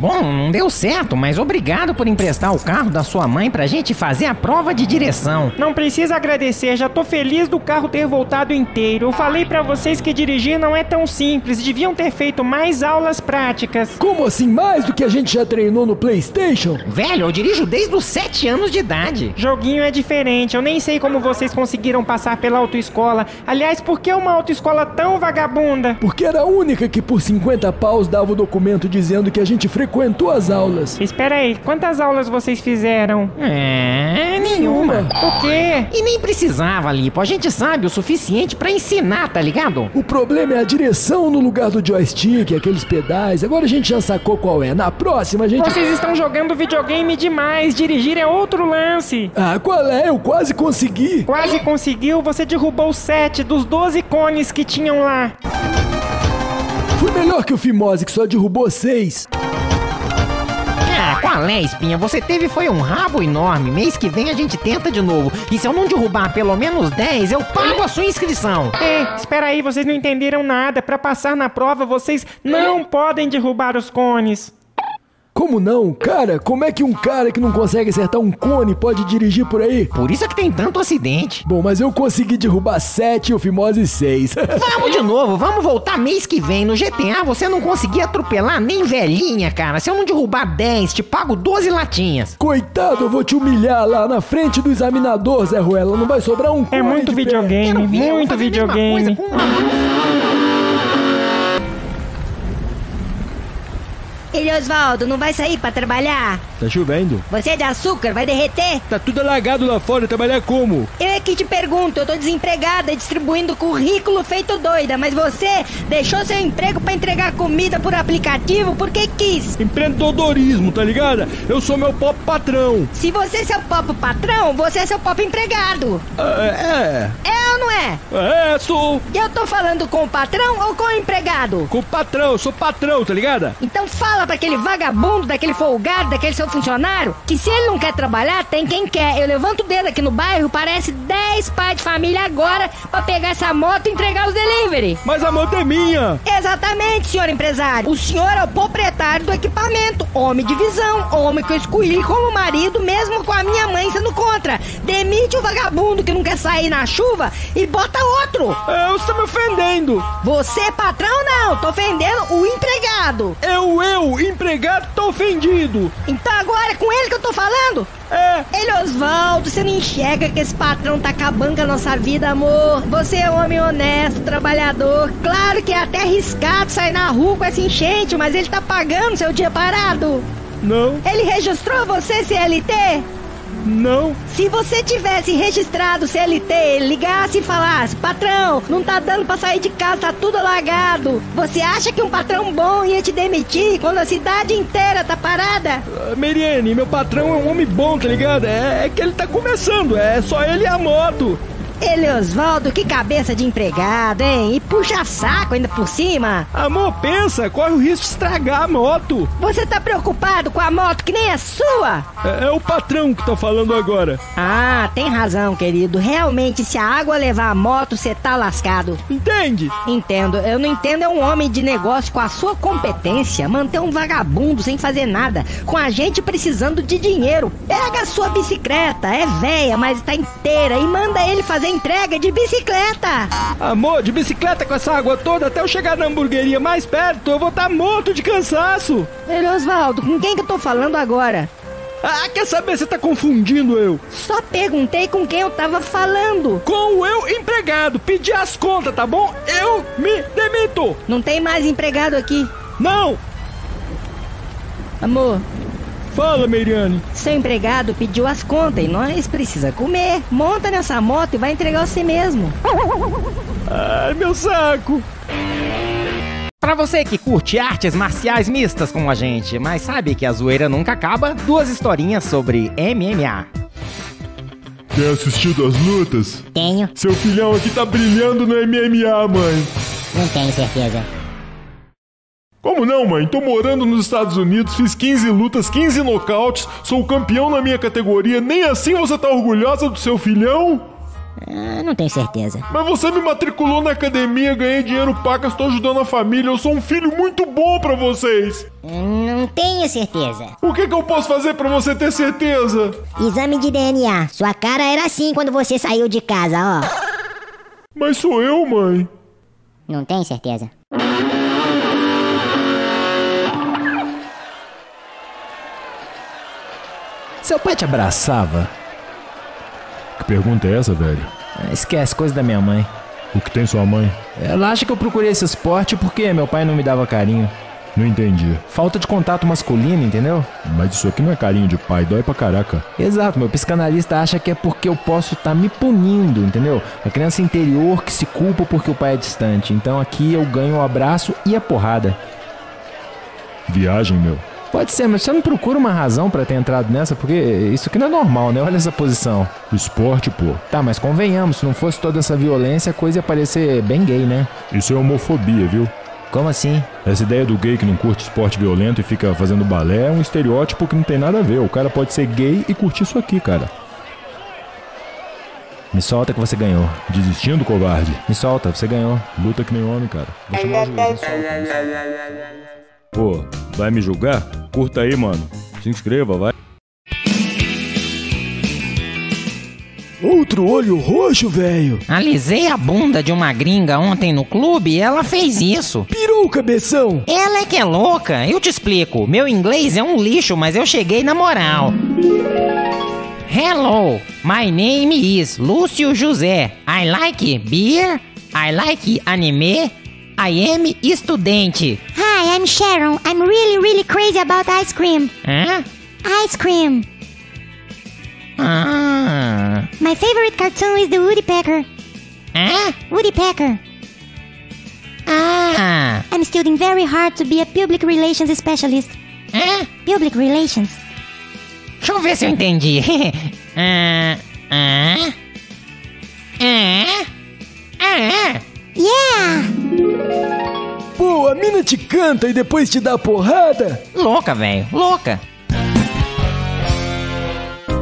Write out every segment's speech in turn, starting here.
Bom, não deu certo, mas obrigado por emprestar o carro da sua mãe pra gente fazer a prova de direção. Não precisa agradecer, já tô feliz do carro ter voltado inteiro. Eu falei pra vocês que dirigir não é tão simples, deviam ter feito mais aulas práticas. Como assim mais do que a gente já treinou no PlayStation? Velho, eu dirijo desde os 7 anos de idade. Joguinho é diferente, eu nem sei como vocês conseguiram passar pela autoescola. Aliás, por que uma autoescola tão vagabunda? Porque era a única que por 50 paus dava o documento dizendo que a gente frequentou as aulas. Espera aí, quantas aulas vocês fizeram? Nenhuma. O quê? E nem precisava, Lipo, a gente sabe o suficiente pra ensinar, tá ligado? O problema é a direção no lugar do joystick, aqueles pedais, agora a gente já sacou qual é. Na próxima a gente... Vocês estão jogando videogame demais, dirigir é outro lance. Ah, qual é? Eu quase consegui. Quase conseguiu? Você derrubou 7 dos 12 cones que tinham lá. Foi melhor que o Fimose, que só derrubou 6. Qual é, Espinha? Você teve foi um rabo enorme. Mês que vem a gente tenta de novo. E se eu não derrubar pelo menos 10, eu pago a sua inscrição. Ei, espera aí, vocês não entenderam nada. Pra passar na prova, vocês não podem derrubar os cones. Como não? Cara, como é que um cara que não consegue acertar um cone pode dirigir por aí? Por isso é que tem tanto acidente. Bom, mas eu consegui derrubar 7 e o Fimose 6. Vamos de novo, vamos voltar mês que vem. No GTA você não conseguia atropelar nem velhinha, cara. Se eu não derrubar 10, te pago 12 latinhas. Coitado, eu vou te humilhar lá na frente do examinador, Zé Ruela. Não vai sobrar um cone. É muito videogame, muito videogame. Ele, Osvaldo, não vai sair pra trabalhar? Tá chovendo. Você é de açúcar, vai derreter? Tá tudo alagado lá fora, trabalhar como? Eu é que te pergunto, eu tô desempregada, distribuindo currículo feito doida, mas você deixou seu emprego pra entregar comida por aplicativo porque quis. Empreendedorismo, tá ligado? Eu sou meu pop patrão. Se você é seu pop patrão, você é seu pop empregado. É ou não é? É, sou. E eu tô falando com o patrão ou com o empregado? Com o patrão, eu sou patrão, tá ligado? Então fala pra aquele vagabundo, daquele folgado, daquele seu funcionário, que se ele não quer trabalhar, tem quem quer. Eu levanto o dedo aqui no bairro, parece 10 pais de família agora pra pegar essa moto e entregar os delivery. Mas a moto é minha. Exatamente, senhor empresário. O senhor é o proprietário do equipamento, homem de visão, homem que eu escolhi como marido, mesmo com a minha mãe sendo contra. Demite o vagabundo que não quer sair na chuva e bota outro. Eu estou me ofendendo. Você, patrão, não. Tô ofendendo o empregado. Eu, empregado, tô ofendido. Então agora é com ele que eu tô falando? É. Ele, Osvaldo, você não enxerga que esse patrão tá acabando com a nossa vida, amor? Você é um homem honesto, trabalhador. Claro que é até arriscado sair na rua com essa enchente, mas ele tá pagando seu dia parado? Não. Ele registrou você, CLT? Não. Se você tivesse registrado o CLT, ligasse e falasse: patrão, não tá dando pra sair de casa, tá tudo alagado. Você acha que um patrão bom ia te demitir quando a cidade inteira tá parada? Meriane, meu patrão é um homem bom, tá ligado? É que ele tá começando, é só ele e a moto. Ele, Osvaldo, que cabeça de empregado, hein? E puxa saco ainda por cima. Amor, pensa, corre o risco de estragar a moto. Você tá preocupado com a moto que nem é sua? É o patrão que tá falando agora. Ah, tem razão, querido. Realmente, se a água levar a moto, você tá lascado. Entende? Entendo. Eu não entendo é um homem de negócio com a sua competência manter um vagabundo sem fazer nada, com a gente precisando de dinheiro. Pega a sua bicicleta, é velha, mas tá inteira, e manda ele fazer entrega de bicicleta. Amor, de bicicleta com essa água toda, até eu chegar na hamburgueria mais perto, eu vou estar morto de cansaço. Ei, Osvaldo, com quem que eu tô falando agora? Ah, quer saber? Você tá confundindo eu. Só perguntei com quem eu tava falando. Com o eu empregado. Pedi as contas, tá bom? Eu me demito. Não tem mais empregado aqui. Não. Amor. Fala, Meriane. Seu empregado pediu as contas e nós precisa comer. Monta nessa moto e vai entregar você mesmo. Ai, meu saco. Pra você que curte artes marciais mistas como a gente, mas sabe que a zoeira nunca acaba, 2 historinhas sobre MMA. Tem assistido as lutas? Tenho. Seu filhão aqui tá brilhando no MMA, mãe. Não tenho certeza. Como não, mãe? Tô morando nos Estados Unidos, fiz 15 lutas, 15 nocautes, sou campeão na minha categoria, nem assim você tá orgulhosa do seu filhão? Ah, não tenho certeza. Mas você me matriculou na academia, ganhei dinheiro paca, estou ajudando a família, eu sou um filho muito bom pra vocês. Não tenho certeza. O que eu posso fazer pra você ter certeza? Exame de DNA. Sua cara era assim quando você saiu de casa, ó. Mas sou eu, mãe. Não tenho certeza. Seu pai te abraçava? Que pergunta é essa, velho? Esquece, coisa da minha mãe. O que tem sua mãe? Ela acha que eu procurei esse esporte porque meu pai não me dava carinho. Não entendi. Falta de contato masculino, entendeu? Mas isso aqui não é carinho de pai, dói pra caraca. Exato, meu psicanalista acha que é porque eu posso estar me punindo, entendeu? A criança interior que se culpa porque o pai é distante. Então aqui eu ganho o abraço e a porrada. Viagem, meu. Pode ser, mas você não procura uma razão pra ter entrado nessa, porque isso aqui não é normal, né? Olha essa posição. Esporte, pô. Tá, mas convenhamos, se não fosse toda essa violência, a coisa ia parecer bem gay, né? Isso é homofobia, viu? Como assim? Essa ideia do gay que não curte esporte violento e fica fazendo balé é um estereótipo que não tem nada a ver. O cara pode ser gay e curtir isso aqui, cara. Me solta que você ganhou. Desistindo, covarde? Me solta, você ganhou. Luta que nem homem, cara. Vou chamar o juiz, me solta. Pô, vai me julgar? Curta aí, mano. Se inscreva, vai. Outro olho roxo, velho. Alisei a bunda de uma gringa ontem no clube e ela fez isso. Pirou o cabeção. Ela é que é louca. Eu te explico. Meu inglês é um lixo, mas eu cheguei na moral. Hello, my name is Lúcio José. I like beer. I like anime. I am estudante. Hi, I'm Sharon. I'm really crazy about ice cream. Hã? Ice cream. Ah. My favorite cartoon is the Woody Packer. Huh? Woody Packer. Ah. I'm studying very hard to be a public relations specialist. Huh? Public relations. Deixa eu ver se eu entendi. Yeah! Pô, a mina te canta e depois te dá porrada? Louca, velho, louca.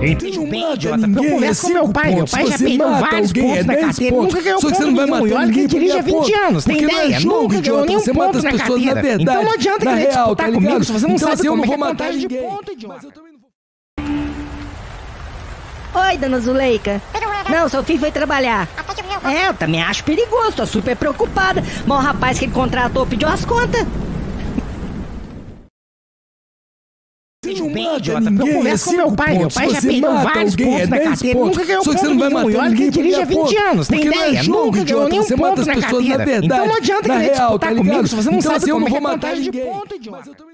Entendi um beijo, eu converso com meu pai já perdeu vários pontos na carteira, nunca ganhou ponto nenhum, e olha que ele dirige há 20 anos, tem ideia, nunca ganhou nenhum ponto na carteira, então não adianta querer disputar comigo se você não sabe como é que é contagem de ponto, idiota. Oi, dona Zuleika. Não, seu filho foi trabalhar. É, eu também acho perigoso, tô super preocupada, mas o rapaz que ele contratou pediu as contas. Bem, idiota, eu converso com meu pai já perdeu vários pontos na carteira, nunca ganhou ponto nenhum, e olha que ele dirige há 20 anos, tem ideia, nunca ganhou nenhum ponto na carteira, então não adianta querer disputar comigo se você não sabe como é que é contagem de ponto, idiota.